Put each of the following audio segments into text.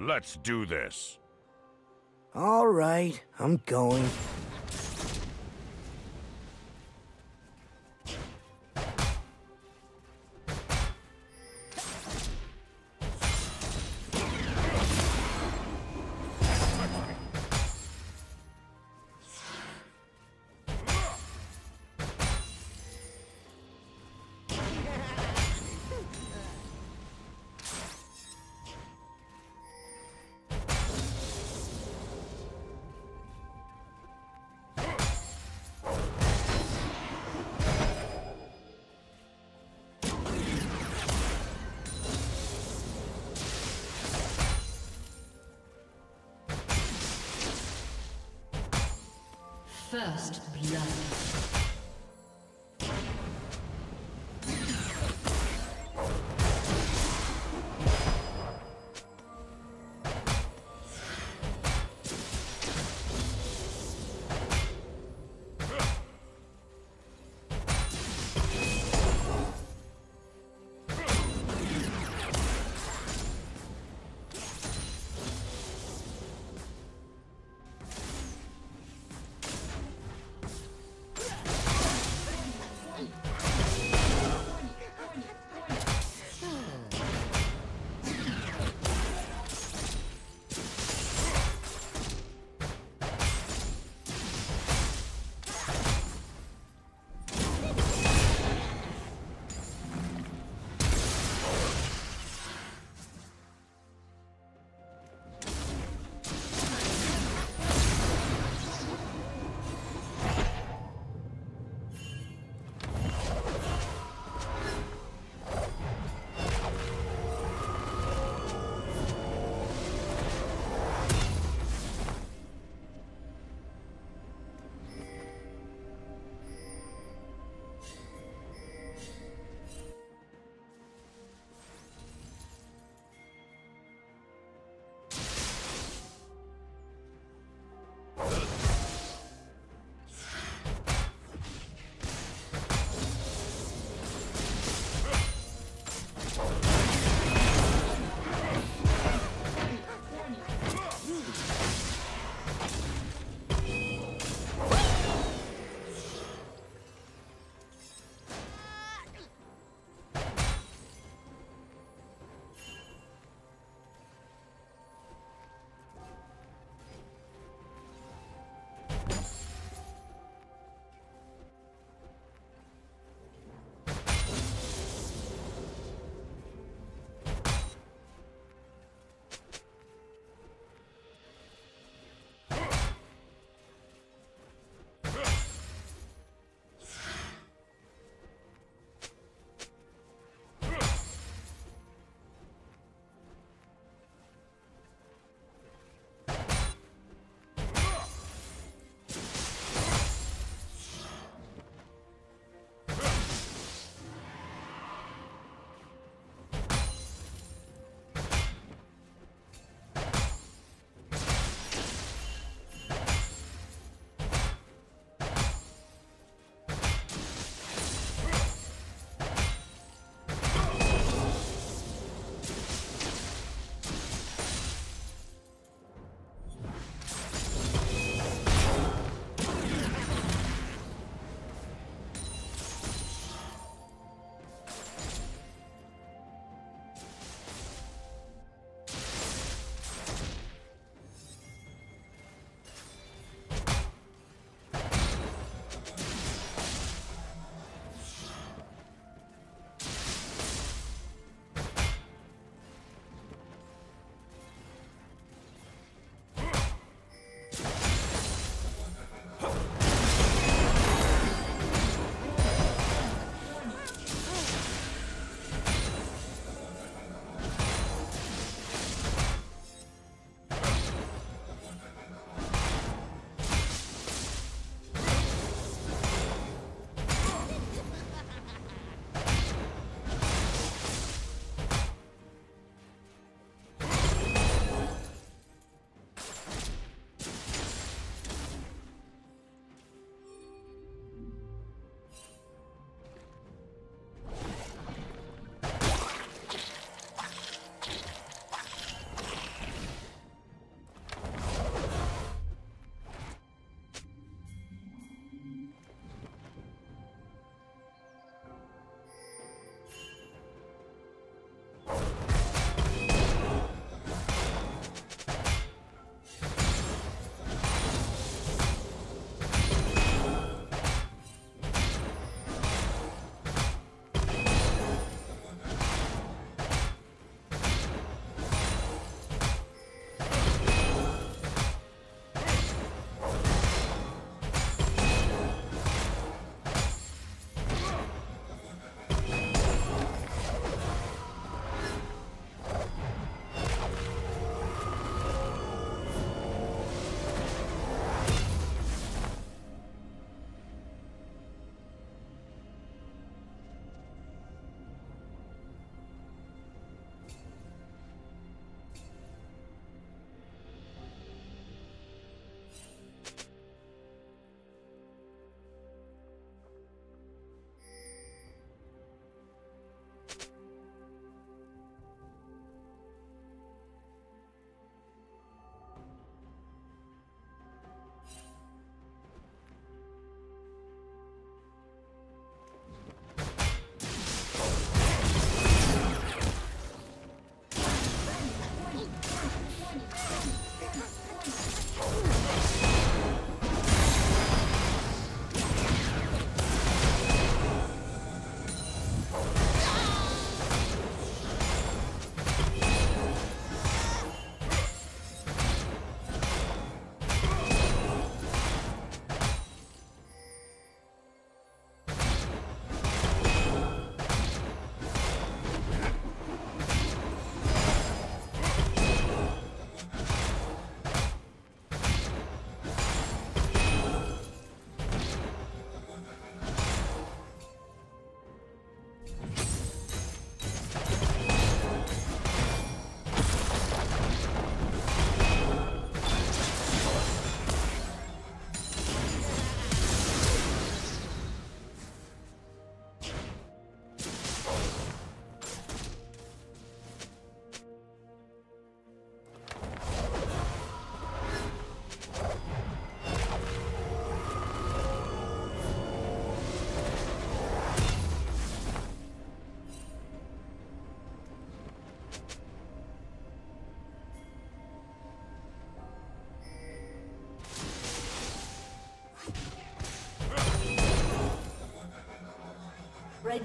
Let's do this. All right, I'm going. First blood. Yeah.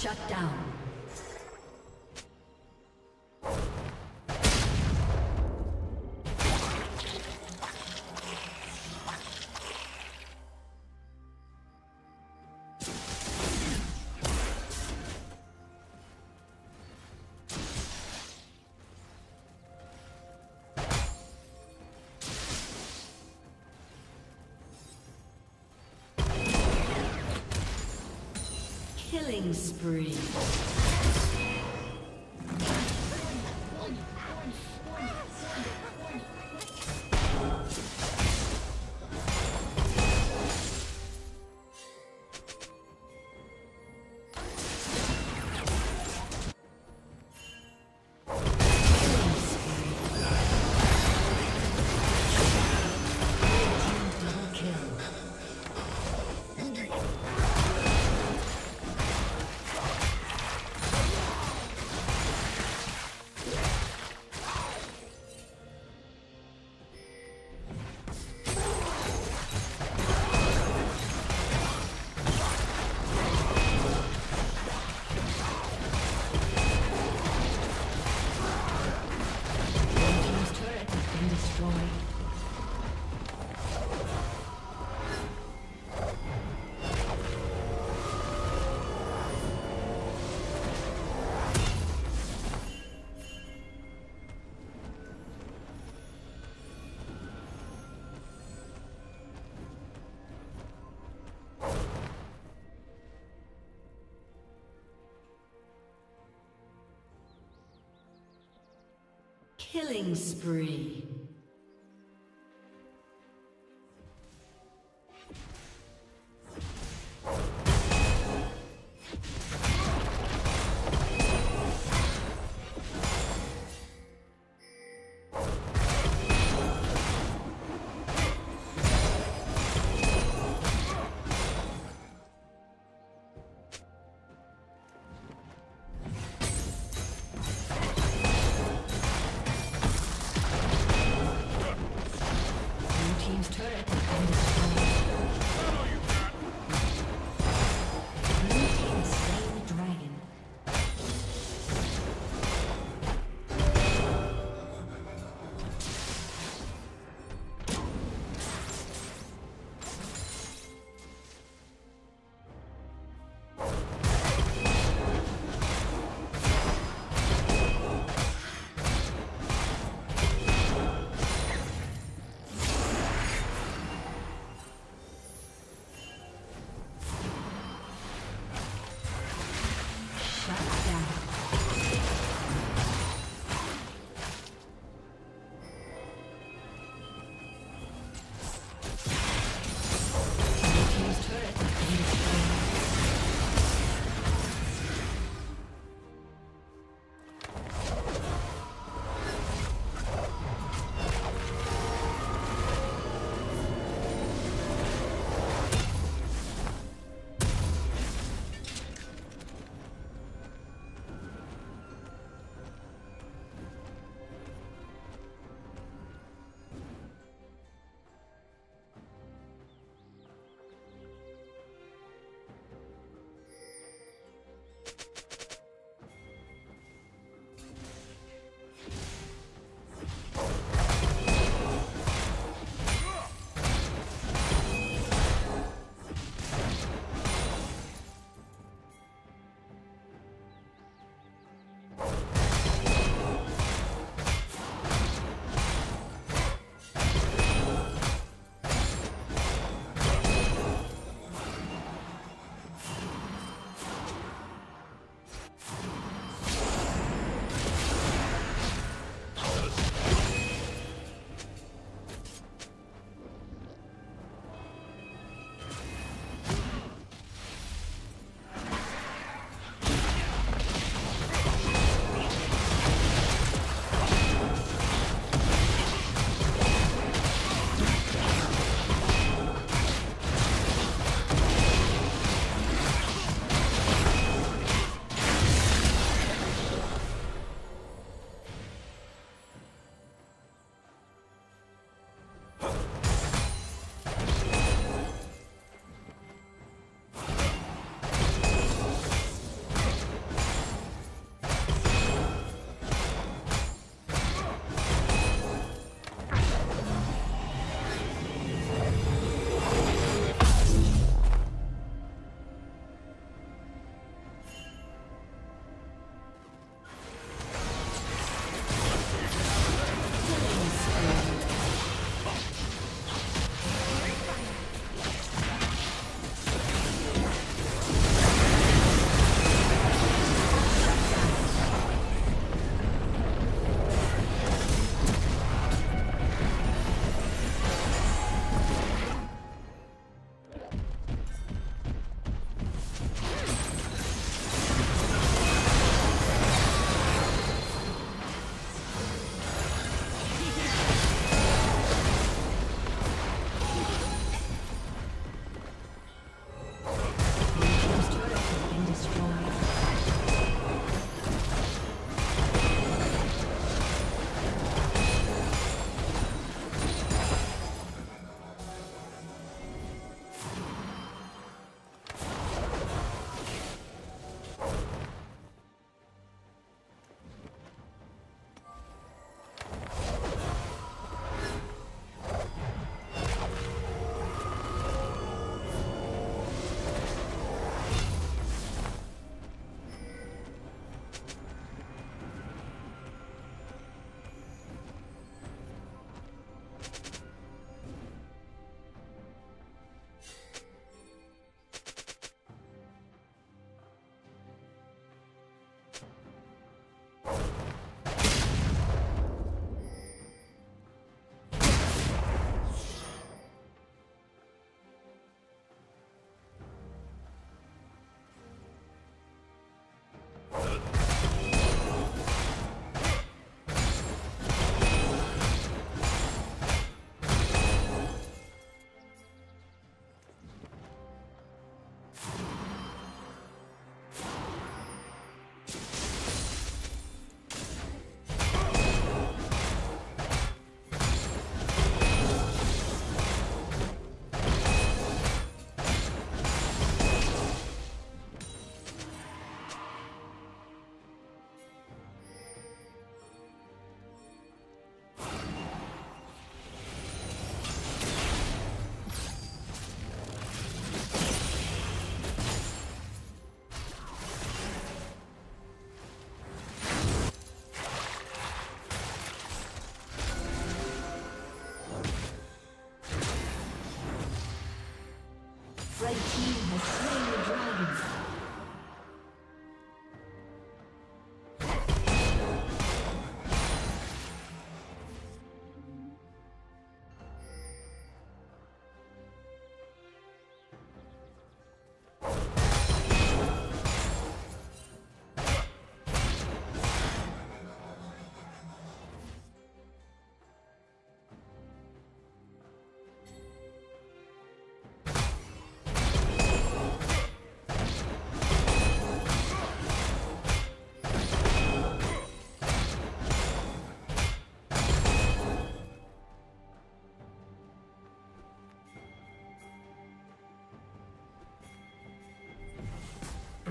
Shut down. Killing spree. Killing spree.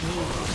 Destroyed.